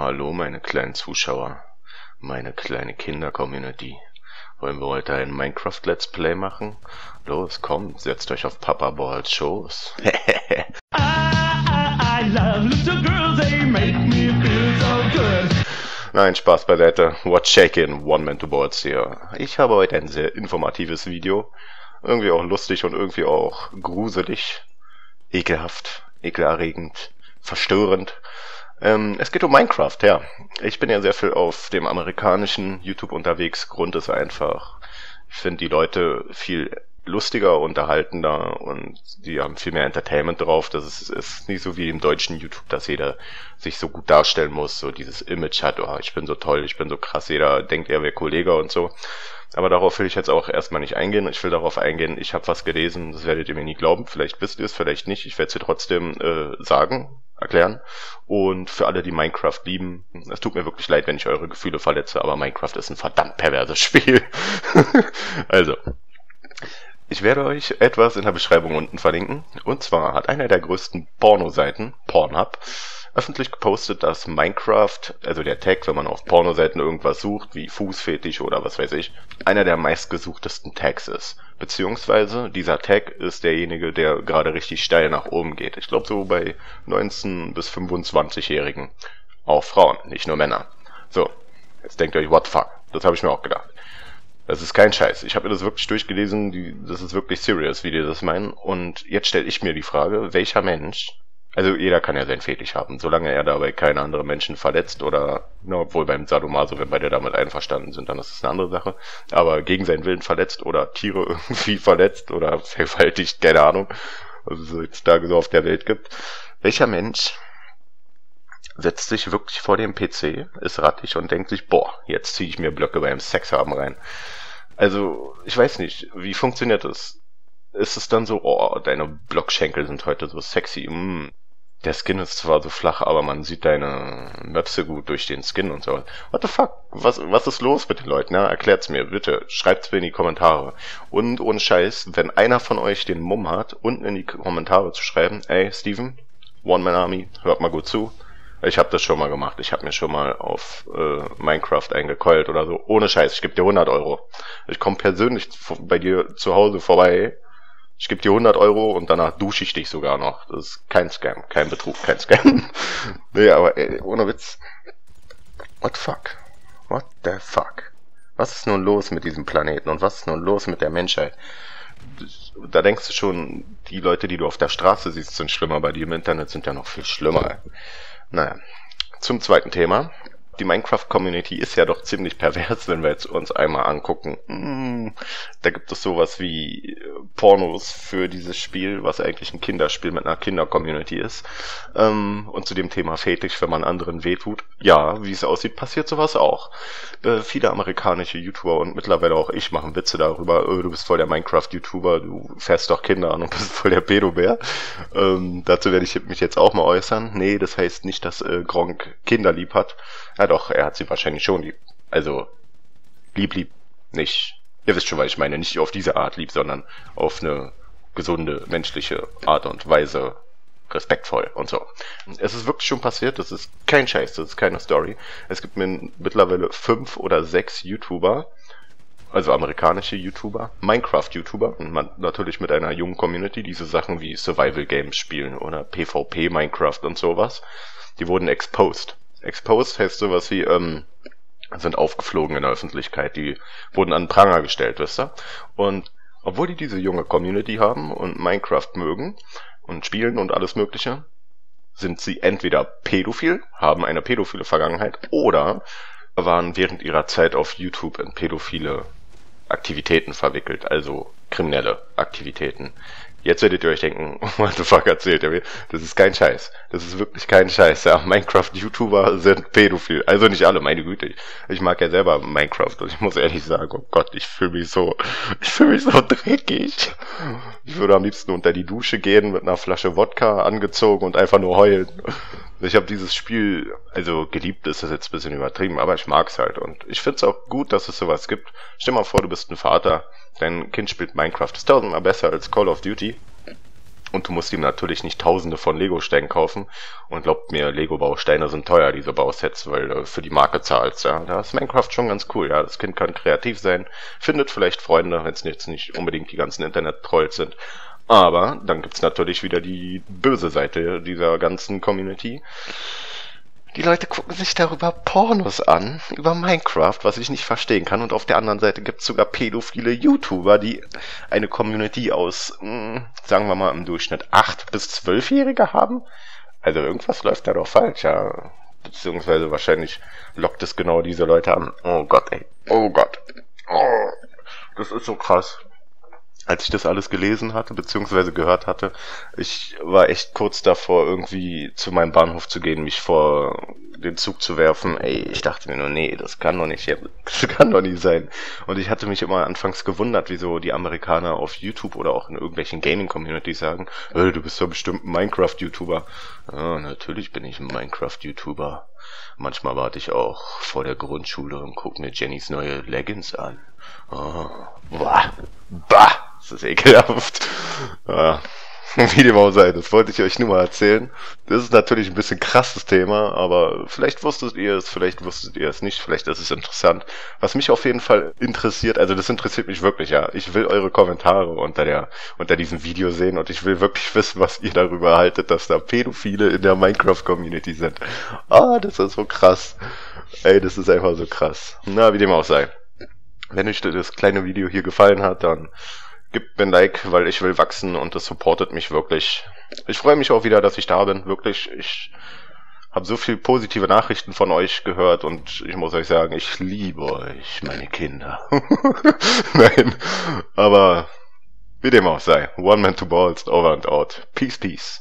Hallo meine kleinen Zuschauer, meine kleine Kinder-Community. Wollen wir heute ein Minecraft-Let's Play machen? Los, kommt, setzt euch auf Papa Balls Schoß. Nein, Spaß beiseite. What's shaking? One Man Two Balls hier. Ich habe heute ein sehr informatives Video. Irgendwie auch lustig und irgendwie auch gruselig, ekelhaft, ekelerregend, verstörend. Es geht um Minecraft, ja. Ich bin ja sehr viel auf dem amerikanischen YouTube unterwegs. Grund ist einfach, ich finde die Leute viel lustiger, unterhaltender und die haben viel mehr Entertainment drauf. Das ist nicht so wie im deutschen YouTube, dass jeder sich so gut darstellen muss, so dieses Image hat, oh, ich bin so toll, ich bin so krass, jeder denkt, er wäre Kollege und so. Aber darauf will ich jetzt auch erstmal nicht eingehen. Ich will darauf eingehen, ich habe was gelesen, das werdet ihr mir nie glauben, vielleicht wisst ihr es, vielleicht nicht. Ich werde es dir trotzdem sagen, erklären. Und für alle, die Minecraft lieben, es tut mir wirklich leid, wenn ich eure Gefühle verletze, aber Minecraft ist ein verdammt perverses Spiel. Also, ich werde euch etwas in der Beschreibung unten verlinken. Und zwar hat einer der größten Porno-Seiten, Pornhub, öffentlich gepostet, dass Minecraft, also der Tag, wenn man auf Pornoseiten irgendwas sucht, wie Fußfetisch oder was weiß ich, einer der meistgesuchtesten Tags ist. Beziehungsweise dieser Tag ist derjenige, der gerade richtig steil nach oben geht. Ich glaube so bei 19- bis 25-Jährigen. Auch Frauen, nicht nur Männer. So, jetzt denkt ihr euch, what the fuck? Das habe ich mir auch gedacht. Das ist kein Scheiß. Ich habe mir das wirklich durchgelesen, das ist wirklich serious, wie die das meinen. Und jetzt stelle ich mir die Frage, welcher Mensch... Also jeder kann ja sein Fetisch haben, solange er dabei keine anderen Menschen verletzt oder, na, obwohl beim Sadomaso, wenn beide damit einverstanden sind, dann ist es eine andere Sache, aber gegen seinen Willen verletzt oder Tiere irgendwie verletzt oder vergewaltigt, keine Ahnung, was es heutzutage so auf der Welt gibt. Welcher Mensch setzt sich wirklich vor dem PC, ist rattig und denkt sich, boah, jetzt ziehe ich mir Blöcke beim Sex haben rein. Also, ich weiß nicht, wie funktioniert das? Ist es dann so, oh, deine Blockschenkel sind heute so sexy, der Skin ist zwar so flach, aber man sieht deine Möpse gut durch den Skin und so. What the fuck? Was ist los mit den Leuten? Ja, erklärt's mir, bitte. Schreibt's mir in die Kommentare. Und ohne Scheiß, wenn einer von euch den Mumm hat, unten in die Kommentare zu schreiben, ey, Steven, One Man Army, hört mal gut zu. Ich habe das schon mal gemacht. Ich habe mir schon mal auf Minecraft eingekeult oder so. Ohne Scheiß, ich gebe dir 100 Euro. Ich komme persönlich bei dir zu Hause vorbei. Ich gebe dir 100 Euro und danach dusche ich dich sogar noch. Das ist kein Scam, kein Betrug, kein Scam. Nee, aber ey, ohne Witz. What the fuck? What the fuck? Was ist nun los mit diesem Planeten und was ist nun los mit der Menschheit? Da denkst du schon, die Leute, die du auf der Straße siehst, sind schlimmer, aber die im Internet sind ja noch viel schlimmer. Naja, zum zweiten Thema. Die Minecraft-Community ist ja doch ziemlich pervers, wenn wir jetzt uns einmal angucken. Da gibt es sowas wie Pornos für dieses Spiel, was eigentlich ein Kinderspiel mit einer Kinder-Community ist. Und zu dem Thema Fetisch, wenn man anderen wehtut. Ja, wie es aussieht, passiert sowas auch. Viele amerikanische YouTuber und mittlerweile auch ich machen Witze darüber. Du bist voll der Minecraft-YouTuber, du fährst doch Kinder an und bist voll der Pedobär. Dazu werde ich mich jetzt auch mal äußern. Nee, das heißt nicht, dass Gronkh Kinder lieb hat. Ja doch, er hat sie wahrscheinlich schon lieb. Also, lieb nicht. Ihr wisst schon, was ich meine. Nicht auf diese Art lieb, sondern auf eine gesunde, menschliche Art und Weise. Respektvoll und so. Es ist wirklich schon passiert. Das ist kein Scheiß. Das ist keine Story. Es gibt mittlerweile 5 oder 6 YouTuber, also amerikanische YouTuber, Minecraft-YouTuber, natürlich mit einer jungen Community, diese Sachen wie Survival-Games spielen oder PvP, Minecraft und sowas. Die wurden exposed. Exposed heißt sowas wie, sind aufgeflogen in der Öffentlichkeit, die wurden an den Pranger gestellt, wisst ihr? Und obwohl die diese junge Community haben und Minecraft mögen und spielen und alles mögliche, sind sie entweder pädophil, haben eine pädophile Vergangenheit oder waren während ihrer Zeit auf YouTube in pädophile Aktivitäten verwickelt, also kriminelle Aktivitäten. Jetzt werdet ihr euch denken, what the fuck erzählt er mir? Das ist kein Scheiß. Das ist wirklich kein Scheiß. Ja, Minecraft-YouTuber sind pädophil. Also nicht alle, meine Güte. Ich mag ja selber Minecraft und ich muss ehrlich sagen, oh Gott, ich fühle mich so dreckig. Ich würde am liebsten unter die Dusche gehen mit einer Flasche Wodka angezogen und einfach nur heulen. Ich habe dieses Spiel, also geliebt ist das jetzt ein bisschen übertrieben, aber ich mag's halt und ich find's auch gut, dass es sowas gibt. Stell mal vor, du bist ein Vater, dein Kind spielt Minecraft, ist tausendmal besser als Call of Duty. Und du musst ihm natürlich nicht tausende von Lego-Steinen kaufen. Und glaubt mir, Lego-Bausteine sind teuer, diese Bausets, weil du für die Marke zahlst. Ja. Da ist Minecraft schon ganz cool. Ja. Das Kind kann kreativ sein, findet vielleicht Freunde, wenn es jetzt nicht unbedingt die ganzen Internet-Trolls sind. Aber dann gibt's natürlich wieder die böse Seite dieser ganzen Community. Die Leute gucken sich darüber Pornos an, über Minecraft, was ich nicht verstehen kann. Und auf der anderen Seite gibt's sogar pädophile YouTuber, die eine Community aus, sagen wir mal im Durchschnitt 8- bis 12-Jährige haben. Also irgendwas läuft da doch falsch, ja. Beziehungsweise wahrscheinlich lockt es genau diese Leute an. Oh Gott, ey. Oh Gott. Oh, das ist so krass. Als ich das alles gelesen hatte, beziehungsweise gehört hatte, ich war echt kurz davor, irgendwie zu meinem Bahnhof zu gehen, mich vor den Zug zu werfen. Ey, ich dachte mir nur, nee, das kann doch nicht, das kann doch nicht sein. Und ich hatte mich immer anfangs gewundert, wieso die Amerikaner auf YouTube oder auch in irgendwelchen Gaming-Communities sagen, du bist doch bestimmt ein Minecraft-YouTuber. Ja, natürlich bin ich ein Minecraft-YouTuber. Manchmal warte ich auch vor der Grundschule und gucke mir Jennys neue Leggings an. Oh, bah, bah. Das ist ekelhaft. Ja, wie dem auch sei, das wollte ich euch nur mal erzählen. Das ist natürlich ein bisschen krasses Thema, aber vielleicht wusstet ihr es, vielleicht wusstet ihr es nicht, vielleicht ist es interessant. Was mich auf jeden Fall interessiert, also das interessiert mich wirklich, ja. Ich will eure Kommentare unter diesem Video sehen und ich will wirklich wissen, was ihr darüber haltet, dass da Pädophile in der Minecraft-Community sind. Ah, das ist so krass. Ey, das ist einfach so krass. Na, wie dem auch sei. Wenn euch das kleine Video hier gefallen hat, dann gebt mir ein Like, weil ich will wachsen und das supportet mich wirklich. Ich freue mich auch wieder, dass ich da bin, wirklich. Ich habe so viel positive Nachrichten von euch gehört und ich muss euch sagen, ich liebe euch, meine Kinder. Nein, aber wie dem auch sei. One Man Two Balls, over and out. Peace, peace.